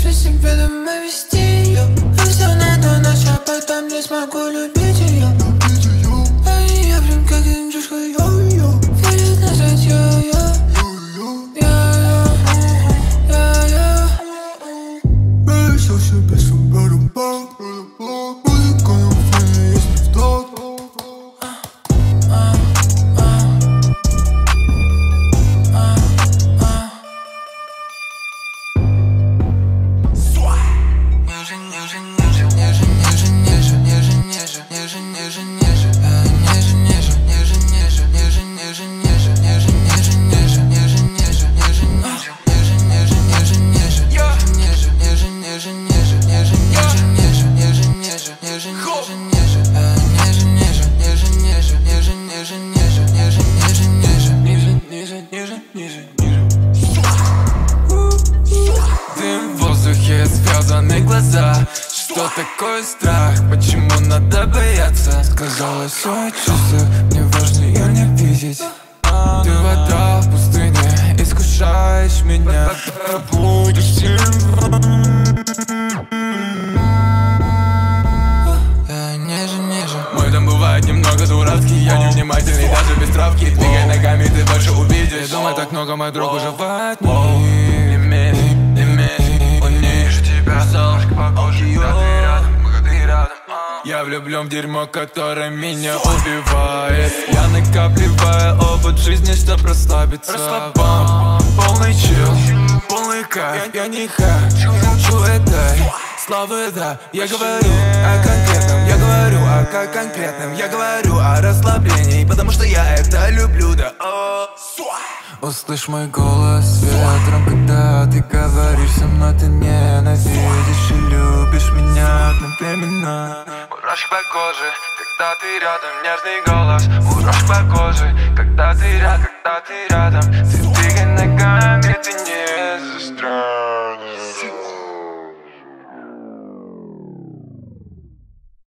Слышим рядом и вести ее. Все на одну ночь, а потом не смогу любить ее. А я прям как индюшка, йо-йо. Вперед нажать, йо-йо. Дым в воздухе, связаны глаза. Что такое страх? Почему надо бояться? Сказала свои чувства, мне важно ее не видеть. Ты вода в пустыне, искушаешь меня. Будешь немного дурацкий, я не внимательный, даже без травки. Двигай ногами, ты больше увидишь. Думай так много, мой друг, уже не имей, имей. Он не ищет тебя, солнышко похоже. Да ты рядом, пока ты рядом. Я влюблен в дерьмо, которое меня убивает. Я накапливаю опыт жизни, чтоб расслабиться. Расслабам, полный чил, полный кайф. Я не хочу этой славы, да. Я говорю о конкретном, я говорю о конкретном, я говорю о расслаблении, потому что я это люблю, да. Услышь мой голос ветром, когда ты говоришь со мной, ты ненавидишь и любишь меня одновременно. Мурашки по коже, когда ты рядом, нежный голос. Мурашки по коже, когда ты рядом, когда ты рядом.